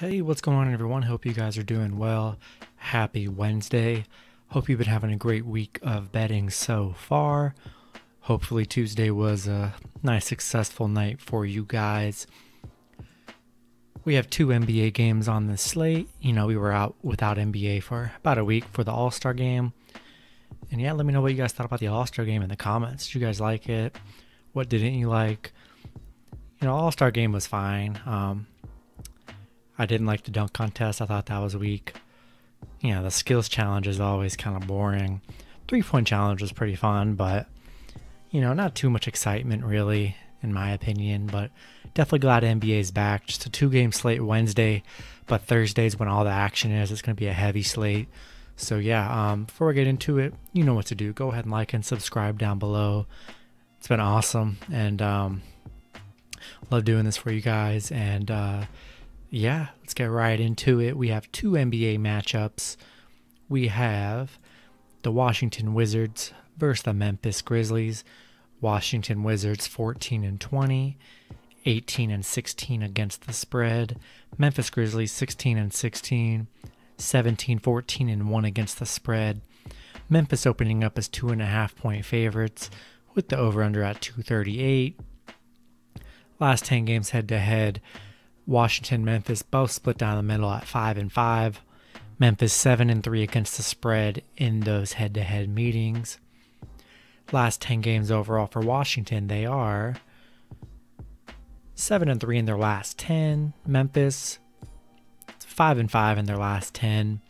Hey, what's going on everyone? Hope you guys are doing well. Happy Wednesday. Hope you've been having a great week of betting so far. Hopefully Tuesday was a nice successful night for you guys. We have two NBA games on the slate. You know, we were out without NBA for about a week for the All-Star game. And yeah, let me know what you guys thought about the All-Star game in the comments. Did you guys like it? What didn't you like? You know, All-Star game was fine. I didn't like the dunk contest. I thought that was weak. You know, the skills challenge is always kind of boring. Three-point challenge was pretty fun, but, you know, not too much excitement really, in my opinion. But definitely glad NBA's back. Just a two-game slate Wednesday, but Thursday's when all the action is. It's going to be a heavy slate. So, yeah, before I get into it, you know what to do. Go ahead and like and subscribe down below. It's been awesome, and love doing this for you guys, and yeah, let's get right into it. We have two NBA matchups. We have the Washington Wizards versus the Memphis Grizzlies. Washington Wizards 14-20, 18-16 against the spread. Memphis Grizzlies 16-16, 17-14-1 against the spread. Memphis opening up as 2.5-point favorites with the over-under at 238. Last 10 games head-to-head. Washington, Memphis both split down the middle at 5-5. Memphis 7-3 against the spread in those head-to-head meetings. Last 10 games overall for Washington, they are 7-3 in their last 10. Memphis 5-5 in their last 10.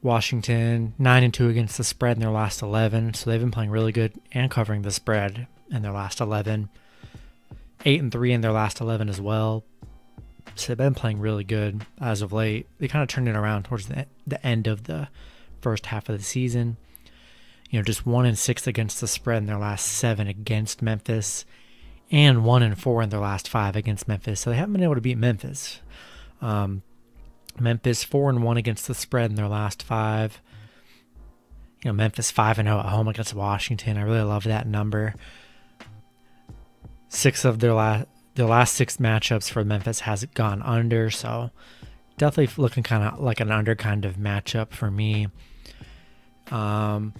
Washington 9-2 against the spread in their last 11. So they've been playing really good and covering the spread in their last 11. 8-3 in their last 11 as well. So they've been playing really good as of late. They kind of turned it around towards the end of the first half of the season. You know, just 1-6 against the spread in their last 7 against Memphis, and 1-4 in their last 5 against Memphis. So they haven't been able to beat Memphis. Memphis 4-1 against the spread in their last 5. You know, Memphis 5-0 at home against Washington. I really love that number. Six of their last 6 matchups for Memphis has gone under, so definitely looking kind of like an under kind of matchup for me. Looking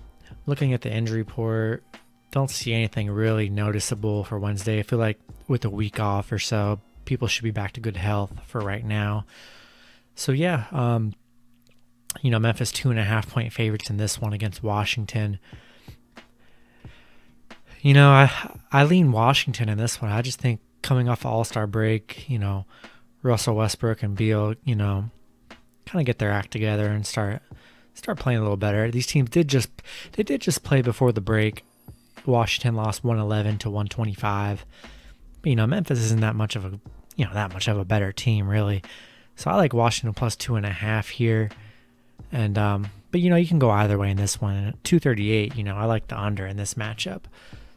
at the injury report, don't see anything really noticeable for Wednesday. I feel like with a week off or so, people should be back to good health for right now. So yeah, you know, Memphis 2.5-point favorites in this one against Washington. You know, I lean Washington in this one. I just think coming off the All-Star break, you know, Russell Westbrook and Beal, you know, kind of get their act together and start playing a little better. These teams did just play before the break. Washington lost 111-125. But, you know, Memphis isn't that much of a better team really. So I like Washington plus 2.5 here, and but you know, you can go either way in this one. 238. You know, I like the under in this matchup.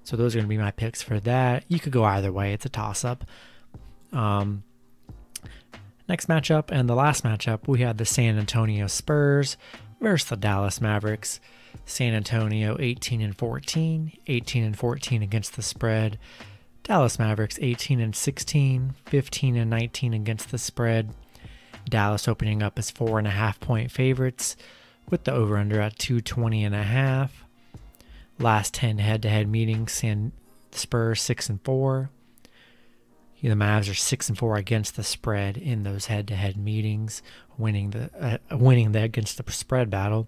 So those are going to be my picks for that. You could go either way. It's a toss-up. Next matchup and the last matchup, we have the San Antonio Spurs versus the Dallas Mavericks. San Antonio 18-14, 18-14 against the spread. Dallas Mavericks 18-16, 15-19 against the spread. Dallas opening up as 4.5-point favorites with the over-under at 220.5. Last 10 head-to-head meetings, Spurs 6-4. The Mavs are 6-4 against the spread in those head-to-head meetings, winning the against the spread battle.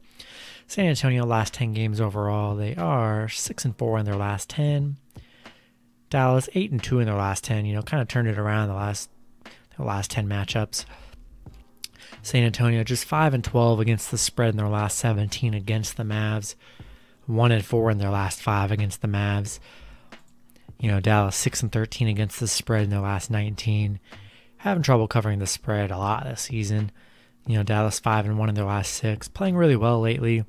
San Antonio last 10 games overall, they are 6-4 in their last 10. Dallas 8-2 in their last 10. You know, kind of turned it around the last 10 matchups. San Antonio just 5-12 against the spread in their last 17 against the Mavs. 1-4 in their last 5 against the Mavs. You know, Dallas 6-13 against the spread in their last 19. Having trouble covering the spread a lot this season. You know, Dallas 5-1 in their last 6. Playing really well lately.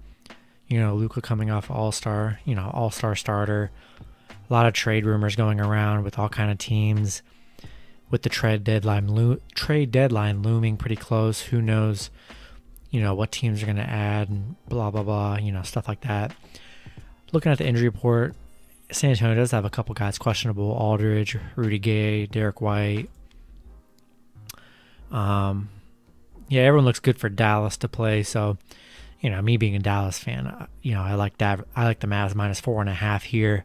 You know, Luka coming off All-Star, you know, All-Star starter. A lot of trade rumors going around with all kind of teams. With the trade deadline looming pretty close, who knows, you know, what teams are going to add and blah, blah, blah, you know, stuff like that. Looking at the injury report, San Antonio does have a couple guys questionable. Aldridge, Rudy Gay, Derek White. Yeah, everyone looks good for Dallas to play. So, you know, me being a Dallas fan, you know, I like the Mavs -4.5 here.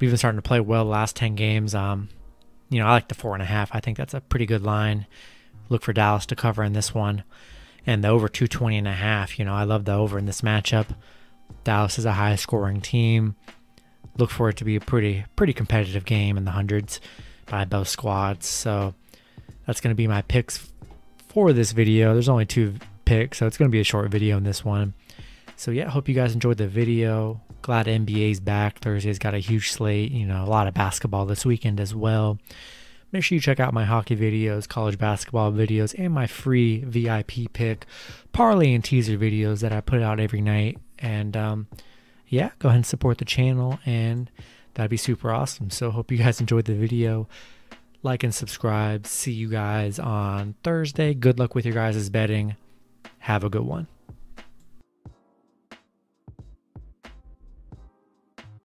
We've been starting to play well the last 10 games. You know, I like the 4.5. I think that's a pretty good line. Look for Dallas to cover in this one. And the over 220.5, you know, I love the over in this matchup. Dallas is a high-scoring team. Look for it to be a pretty competitive game in the hundreds by both squads. So that's going to be my picks for this video. There's only 2 picks, so it's going to be a short video in this one. So yeah, hope you guys enjoyed the video. Glad NBA's back. Thursday's got a huge slate, you know, a lot of basketball this weekend as well. Make sure you check out my hockey videos, college basketball videos, and my free VIP pick parlay and teaser videos that I put out every night. And yeah, go ahead and support the channel, and that'd be super awesome. So hope you guys enjoyed the video. Like and subscribe. See you guys on Thursday. Good luck with your guys' betting. Have a good one.